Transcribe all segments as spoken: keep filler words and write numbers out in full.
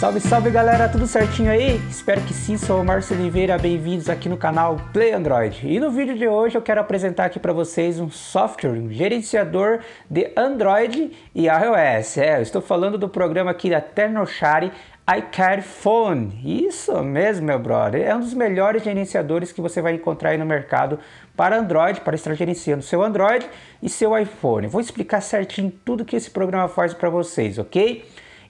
Salve, salve galera, tudo certinho aí? Espero que sim, sou o Márcio Oliveira, bem-vindos aqui no canal Play Android. E no vídeo de hoje eu quero apresentar aqui para vocês um software, um gerenciador de Android e iOS. É, eu estou falando do programa aqui da Tenorshare iCareFone. Isso mesmo, meu brother, é um dos melhores gerenciadores que você vai encontrar aí no mercado para Android, para estar gerenciando seu Android e seu iPhone. Vou explicar certinho tudo que esse programa faz para vocês, ok?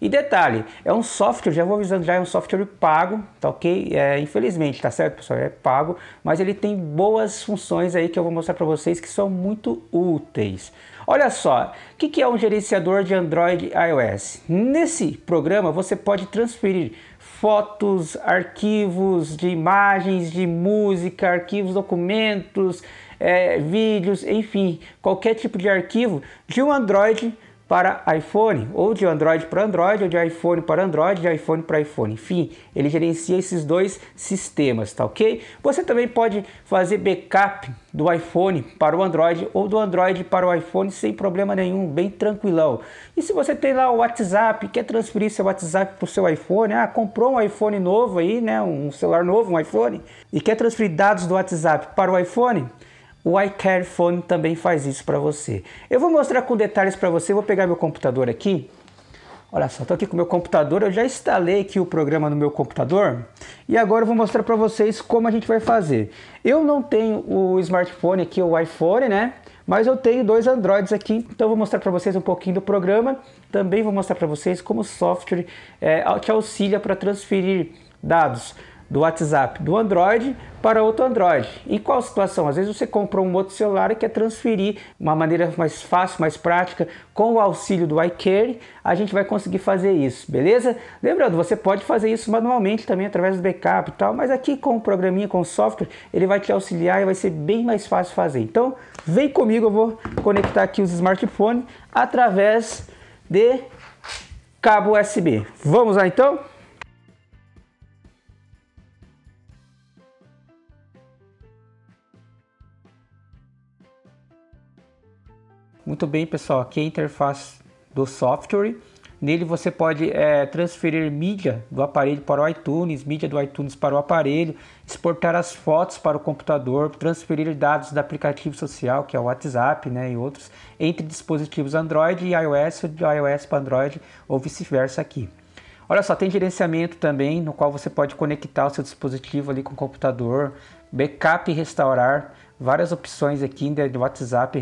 E detalhe, é um software, já vou avisando, já é um software pago, tá ok? É, infelizmente, tá certo, pessoal? É pago, mas ele tem boas funções aí que eu vou mostrar para vocês que são muito úteis. Olha só, o que, que é um gerenciador de Android e iOS? Nesse programa você pode transferir fotos, arquivos de imagens, de música, arquivos, documentos, é, vídeos, enfim, qualquer tipo de arquivo de um Android para iPhone, ou de Android para Android, ou de iPhone para Android, de iPhone para iPhone. Enfim, ele gerencia esses dois sistemas, tá ok? Você também pode fazer backup do iPhone para o Android ou do Android para o iPhone sem problema nenhum, bem tranquilão. E se você tem lá o WhatsApp, quer transferir seu WhatsApp para o seu iPhone, ah, comprou um iPhone novo aí, né, um celular novo, um iPhone, e quer transferir dados do WhatsApp para o iPhone, o iCareFone também faz isso para você. Eu vou mostrar com detalhes para você. Eu vou pegar meu computador aqui. Olha só, estou aqui com meu computador. Eu já instalei aqui o programa no meu computador. E agora eu vou mostrar para vocês como a gente vai fazer. Eu não tenho o smartphone aqui, o iPhone, né? Mas eu tenho dois Androids aqui. Então eu vou mostrar para vocês um pouquinho do programa. Também vou mostrar para vocês como o software é, te auxilia para transferir dados do WhatsApp do Android para outro Android. Em qual situação? Às vezes você comprou um outro celular e quer transferir de uma maneira mais fácil, mais prática, com o auxílio do iCare, a gente vai conseguir fazer isso, beleza? Lembrando, você pode fazer isso manualmente também, através do backup e tal, mas aqui com o programinha, com o software, ele vai te auxiliar e vai ser bem mais fácil fazer. Então, vem comigo, eu vou conectar aqui os smartphones através de cabo U S B. Vamos lá, então? Muito bem, pessoal, aqui é a interface do software. Nele você pode é, transferir mídia do aparelho para o iTunes, mídia do iTunes para o aparelho, exportar as fotos para o computador, transferir dados do aplicativo social, que é o WhatsApp, né, e outros, entre dispositivos Android e iOS, ou de iOS para Android, ou vice-versa aqui. Olha só, tem gerenciamento também, no qual você pode conectar o seu dispositivo ali com o computador, backup e restaurar, várias opções aqui de WhatsApp,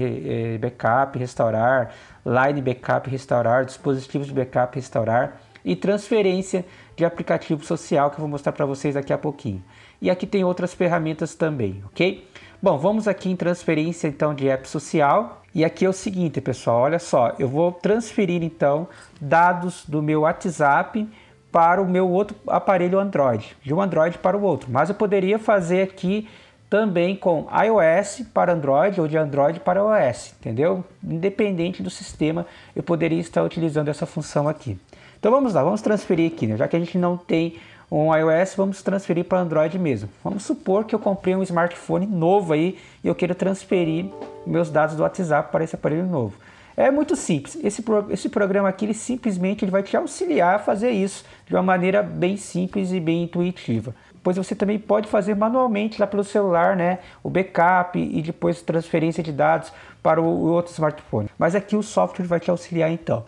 backup, restaurar, line backup, restaurar, dispositivos de backup, restaurar e transferência de aplicativo social, que eu vou mostrar para vocês daqui a pouquinho. E aqui tem outras ferramentas também, ok? Bom, vamos aqui em transferência então de app social. E aqui é o seguinte, pessoal, olha só, eu vou transferir então dados do meu WhatsApp para o meu outro aparelho Android, de um Android para o outro, mas eu poderia fazer aqui também com iOS para Android ou de Android para iOS, entendeu? Independente do sistema, eu poderia estar utilizando essa função aqui. Então vamos lá, vamos transferir aqui, né? Já que a gente não tem um iOS, vamos transferir para Android mesmo. Vamos supor que eu comprei um smartphone novo aí e eu queira transferir meus dados do WhatsApp para esse aparelho novo. É muito simples, esse, pro, esse programa aqui ele simplesmente ele vai te auxiliar a fazer isso de uma maneira bem simples e bem intuitiva. Pois você também pode fazer manualmente lá pelo celular, né, o backup e depois transferência de dados para o outro smartphone. Mas aqui o software vai te auxiliar então.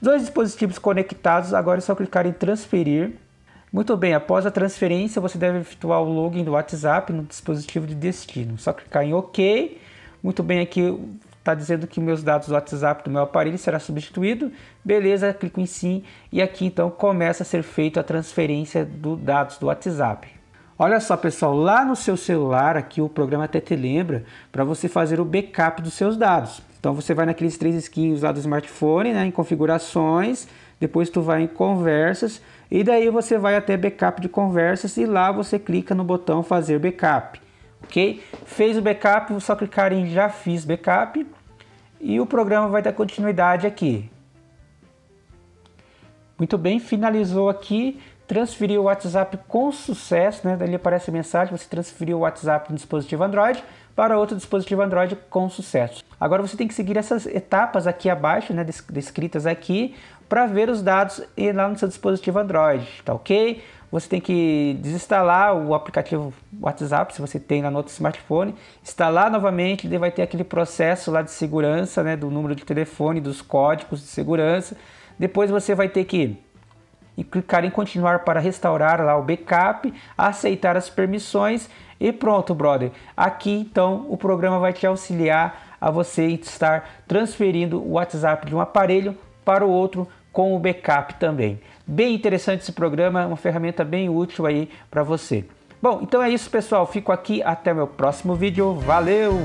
Dois dispositivos conectados, agora é só clicar em transferir. Muito bem, após a transferência você deve efetuar o login do WhatsApp no dispositivo de destino. Só clicar em OK. Muito bem, aqui está dizendo que meus dados do WhatsApp do meu aparelho será substituído. Beleza, clico em sim e aqui então começa a ser feita a transferência dos dados do WhatsApp. Olha só, pessoal, lá no seu celular, aqui o programa até te lembra para você fazer o backup dos seus dados. Então você vai naqueles três esquinhos lá do smartphone, né, em configurações, depois tu vai em conversas e daí você vai até backup de conversas e lá você clica no botão fazer backup. Ok? Fez o backup, vou só clicar em já fiz backup. E o programa vai dar continuidade aqui. Muito bem, finalizou aqui, transferiu o WhatsApp com sucesso, né? Daí aparece a mensagem, você transferiu o WhatsApp do dispositivo Android para outro dispositivo Android com sucesso. Agora você tem que seguir essas etapas aqui abaixo, né, descritas aqui, para ver os dados lá no seu dispositivo Android, tá ok? Você tem que desinstalar o aplicativo WhatsApp, se você tem lá no outro smartphone, instalar novamente, ele vai ter aquele processo lá de segurança, né, do número de telefone, dos códigos de segurança. Depois você vai ter que clicar em continuar para restaurar lá o backup, aceitar as permissões e pronto, brother. Aqui então o programa vai te auxiliar a você estar transferindo o WhatsApp de um aparelho para o outro com o backup também. Bem interessante esse programa, uma ferramenta bem útil aí para você. Bom, então é isso, pessoal. Fico aqui até meu próximo vídeo. Valeu!